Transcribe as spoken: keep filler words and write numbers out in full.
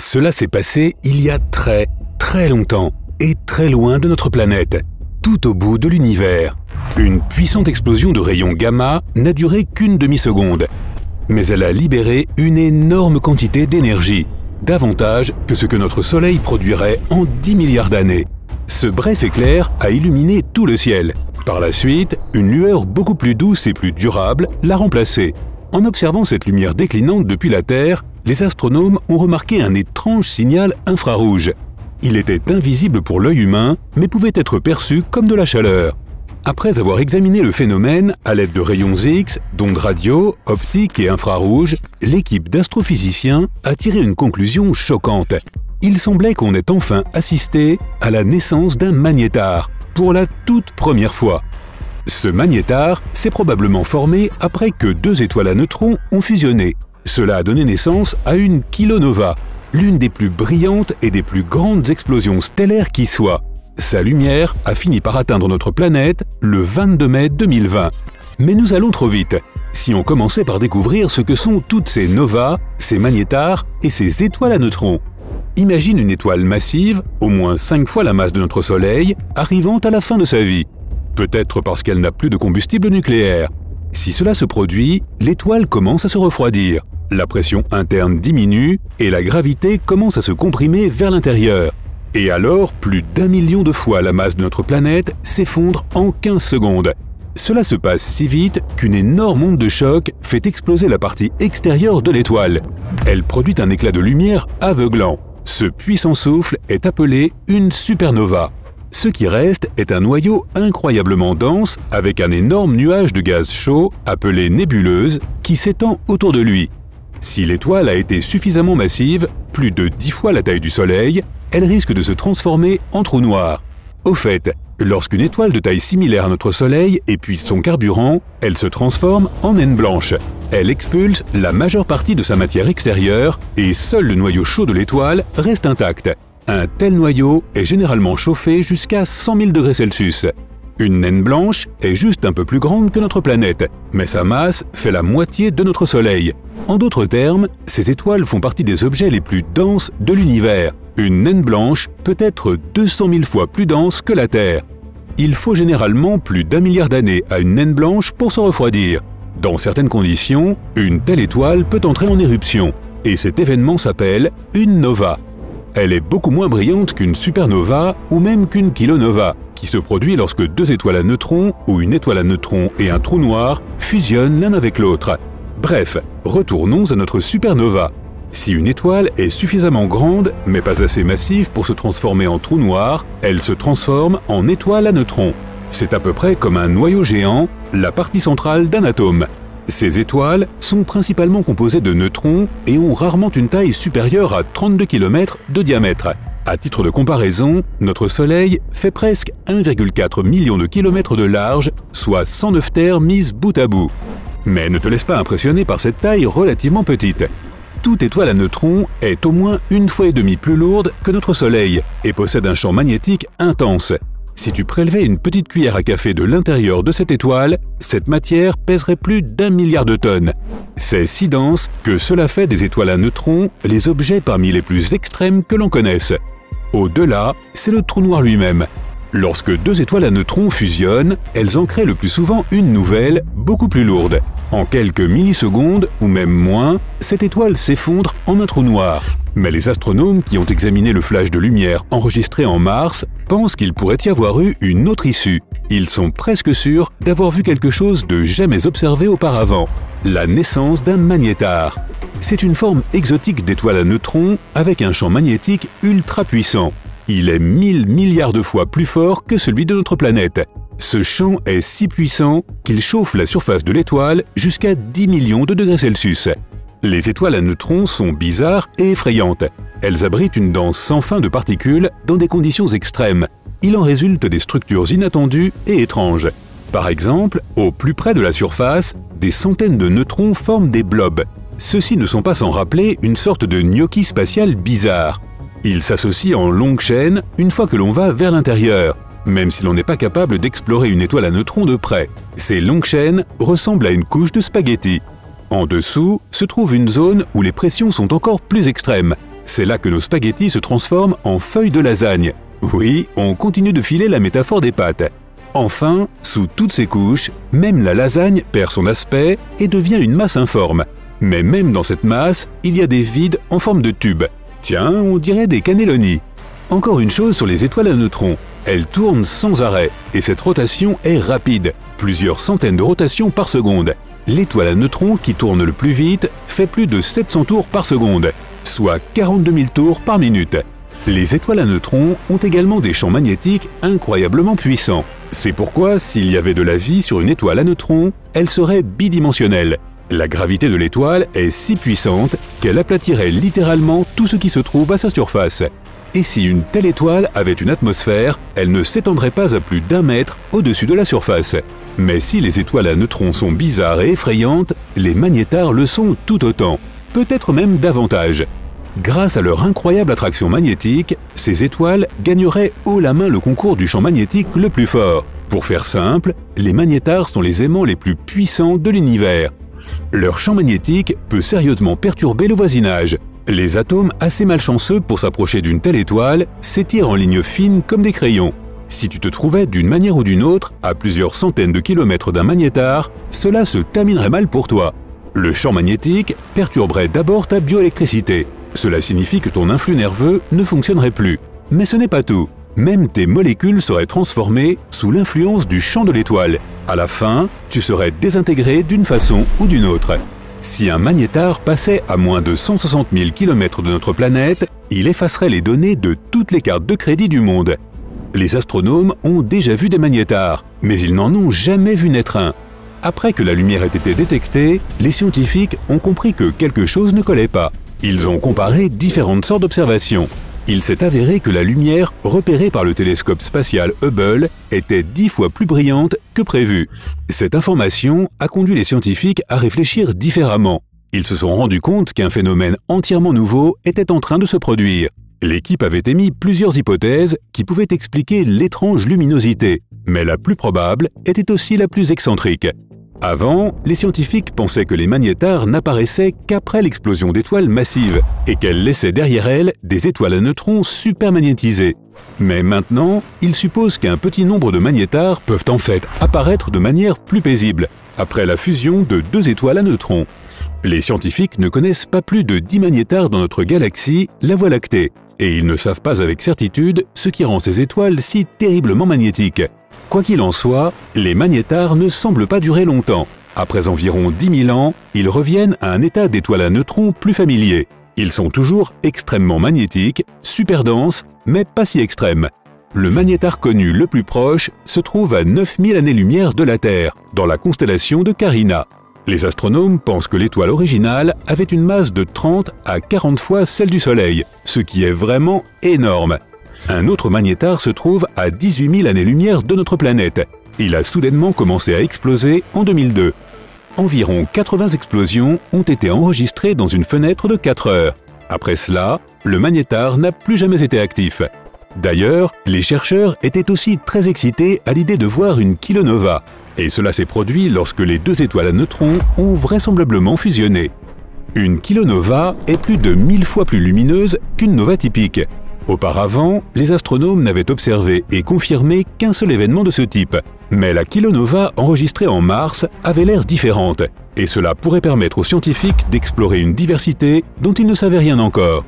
Cela s'est passé il y a très, très longtemps et très loin de notre planète, tout au bout de l'univers. Une puissante explosion de rayons gamma n'a duré qu'une demi-seconde, mais elle a libéré une énorme quantité d'énergie, davantage que ce que notre Soleil produirait en dix milliards d'années. Ce bref éclair a illuminé tout le ciel. Par la suite, une lueur beaucoup plus douce et plus durable l'a remplacée. En observant cette lumière déclinante depuis la Terre, les astronomes ont remarqué un étrange signal infrarouge. Il était invisible pour l'œil humain, mais pouvait être perçu comme de la chaleur. Après avoir examiné le phénomène à l'aide de rayons X, d'ondes radio, optiques et infrarouges, l'équipe d'astrophysiciens a tiré une conclusion choquante. Il semblait qu'on ait enfin assisté à la naissance d'un magnétar, pour la toute première fois. Ce magnétar s'est probablement formé après que deux étoiles à neutrons ont fusionné. Cela a donné naissance à une kilonova, l'une des plus brillantes et des plus grandes explosions stellaires qui soient. Sa lumière a fini par atteindre notre planète le vingt-deux mai deux mille vingt. Mais nous allons trop vite. Si on commençait par découvrir ce que sont toutes ces novas, ces magnétars et ces étoiles à neutrons. Imagine une étoile massive, au moins cinq fois la masse de notre Soleil, arrivant à la fin de sa vie. Peut-être parce qu'elle n'a plus de combustible nucléaire. Si cela se produit, l'étoile commence à se refroidir. La pression interne diminue et la gravité commence à se comprimer vers l'intérieur. Et alors, plus d'un million de fois la masse de notre planète s'effondre en quinze secondes. Cela se passe si vite qu'une énorme onde de choc fait exploser la partie extérieure de l'étoile. Elle produit un éclat de lumière aveuglant. Ce puissant souffle est appelé une supernova. Ce qui reste est un noyau incroyablement dense avec un énorme nuage de gaz chaud appelé nébuleuse qui s'étend autour de lui. Si l'étoile a été suffisamment massive, plus de dix fois la taille du Soleil, elle risque de se transformer en trou noir. Au fait, lorsqu'une étoile de taille similaire à notre Soleil épuise son carburant, elle se transforme en naine blanche. Elle expulse la majeure partie de sa matière extérieure et seul le noyau chaud de l'étoile reste intact. Un tel noyau est généralement chauffé jusqu'à cent mille degrés Celsius. Une naine blanche est juste un peu plus grande que notre planète, mais sa masse fait la moitié de notre Soleil. En d'autres termes, ces étoiles font partie des objets les plus denses de l'univers. Une naine blanche peut être deux cent mille fois plus dense que la Terre. Il faut généralement plus d'un milliard d'années à une naine blanche pour se refroidir. Dans certaines conditions, une telle étoile peut entrer en éruption, et cet événement s'appelle une nova. Elle est beaucoup moins brillante qu'une supernova ou même qu'une kilonova, qui se produit lorsque deux étoiles à neutrons ou une étoile à neutrons et un trou noir fusionnent l'un avec l'autre. Bref, retournons à notre supernova. Si une étoile est suffisamment grande, mais pas assez massive pour se transformer en trou noir, elle se transforme en étoile à neutrons. C'est à peu près comme un noyau géant, la partie centrale d'un atome. Ces étoiles sont principalement composées de neutrons et ont rarement une taille supérieure à trente-deux kilomètres de diamètre. À titre de comparaison, notre Soleil fait presque un virgule quatre million de kilomètres de large, soit cent neuf Terres mises bout à bout. Mais ne te laisse pas impressionner par cette taille relativement petite. Toute étoile à neutrons est au moins une fois et demie plus lourde que notre Soleil et possède un champ magnétique intense. Si tu prélevais une petite cuillère à café de l'intérieur de cette étoile, cette matière pèserait plus d'un milliard de tonnes. C'est si dense que cela fait des étoiles à neutrons les objets parmi les plus extrêmes que l'on connaisse. Au-delà, c'est le trou noir lui-même. Lorsque deux étoiles à neutrons fusionnent, elles en créent le plus souvent une nouvelle, beaucoup plus lourde. En quelques millisecondes, ou même moins, cette étoile s'effondre en un trou noir. Mais les astronomes qui ont examiné le flash de lumière enregistré en mars pensent qu'il pourrait y avoir eu une autre issue. Ils sont presque sûrs d'avoir vu quelque chose de jamais observé auparavant, la naissance d'un magnétar. C'est une forme exotique d'étoile à neutrons avec un champ magnétique ultra puissant. Il est mille milliards de fois plus fort que celui de notre planète. Ce champ est si puissant qu'il chauffe la surface de l'étoile jusqu'à dix millions de degrés Celsius. Les étoiles à neutrons sont bizarres et effrayantes. Elles abritent une danse sans fin de particules dans des conditions extrêmes. Il en résulte des structures inattendues et étranges. Par exemple, au plus près de la surface, des centaines de neutrons forment des blobs. Ceux-ci ne sont pas sans rappeler une sorte de gnocchi spatial bizarre. Ils s'associent en longues chaînes une fois que l'on va vers l'intérieur, même si l'on n'est pas capable d'explorer une étoile à neutrons de près. Ces longues chaînes ressemblent à une couche de spaghettis. En dessous se trouve une zone où les pressions sont encore plus extrêmes. C'est là que nos spaghettis se transforment en feuilles de lasagne. Oui, on continue de filer la métaphore des pâtes. Enfin, sous toutes ces couches, même la lasagne perd son aspect et devient une masse informe. Mais même dans cette masse, il y a des vides en forme de tubes. Tiens, on dirait des cannellonis. Encore une chose sur les étoiles à neutrons. Elles tournent sans arrêt, et cette rotation est rapide, plusieurs centaines de rotations par seconde. L'étoile à neutrons qui tourne le plus vite fait plus de sept cents tours par seconde, soit quarante-deux mille tours par minute. Les étoiles à neutrons ont également des champs magnétiques incroyablement puissants. C'est pourquoi, s'il y avait de la vie sur une étoile à neutrons, elle serait bidimensionnelle. La gravité de l'étoile est si puissante qu'elle aplatirait littéralement tout ce qui se trouve à sa surface. Et si une telle étoile avait une atmosphère, elle ne s'étendrait pas à plus d'un mètre au-dessus de la surface. Mais si les étoiles à neutrons sont bizarres et effrayantes, les magnétars le sont tout autant, peut-être même davantage. Grâce à leur incroyable attraction magnétique, ces étoiles gagneraient haut la main le concours du champ magnétique le plus fort. Pour faire simple, les magnétars sont les aimants les plus puissants de l'univers. Leur champ magnétique peut sérieusement perturber le voisinage. Les atomes assez malchanceux pour s'approcher d'une telle étoile s'étirent en lignes fines comme des crayons. Si tu te trouvais d'une manière ou d'une autre à plusieurs centaines de kilomètres d'un magnétar, cela se terminerait mal pour toi. Le champ magnétique perturberait d'abord ta bioélectricité. Cela signifie que ton influx nerveux ne fonctionnerait plus. Mais ce n'est pas tout. Même tes molécules seraient transformées sous l'influence du champ de l'étoile. À la fin, tu serais désintégré d'une façon ou d'une autre. Si un magnétar passait à moins de cent soixante mille km de notre planète, il effacerait les données de toutes les cartes de crédit du monde. Les astronomes ont déjà vu des magnétars, mais ils n'en ont jamais vu naître un. Après que la lumière ait été détectée, les scientifiques ont compris que quelque chose ne collait pas. Ils ont comparé différentes sortes d'observations. Il s'est avéré que la lumière repérée par le télescope spatial Hubble était dix fois plus brillante que prévu. Cette information a conduit les scientifiques à réfléchir différemment. Ils se sont rendus compte qu'un phénomène entièrement nouveau était en train de se produire. L'équipe avait émis plusieurs hypothèses qui pouvaient expliquer l'étrange luminosité, mais la plus probable était aussi la plus excentrique. Avant, les scientifiques pensaient que les magnétars n'apparaissaient qu'après l'explosion d'étoiles massives et qu'elles laissaient derrière elles des étoiles à neutrons supermagnétisées. Mais maintenant, ils supposent qu'un petit nombre de magnétars peuvent en fait apparaître de manière plus paisible, après la fusion de deux étoiles à neutrons. Les scientifiques ne connaissent pas plus de dix magnétars dans notre galaxie, la Voie lactée, et ils ne savent pas avec certitude ce qui rend ces étoiles si terriblement magnétiques. Quoi qu'il en soit, les magnétars ne semblent pas durer longtemps. Après environ dix mille ans, ils reviennent à un état d'étoiles à neutrons plus familier. Ils sont toujours extrêmement magnétiques, super denses, mais pas si extrêmes. Le magnétar connu le plus proche se trouve à neuf mille années-lumière de la Terre, dans la constellation de Carina. Les astronomes pensent que l'étoile originale avait une masse de trente à quarante fois celle du Soleil, ce qui est vraiment énorme. Un autre magnétar se trouve à dix-huit mille années-lumière de notre planète. Il a soudainement commencé à exploser en deux mille deux. Environ quatre-vingts explosions ont été enregistrées dans une fenêtre de quatre heures. Après cela, le magnétar n'a plus jamais été actif. D'ailleurs, les chercheurs étaient aussi très excités à l'idée de voir une kilonova. Et cela s'est produit lorsque les deux étoiles à neutrons ont vraisemblablement fusionné. Une kilonova est plus de mille fois plus lumineuse qu'une nova typique. Auparavant, les astronomes n'avaient observé et confirmé qu'un seul événement de ce type. Mais la kilonova enregistrée en mars avait l'air différente, et cela pourrait permettre aux scientifiques d'explorer une diversité dont ils ne savaient rien encore.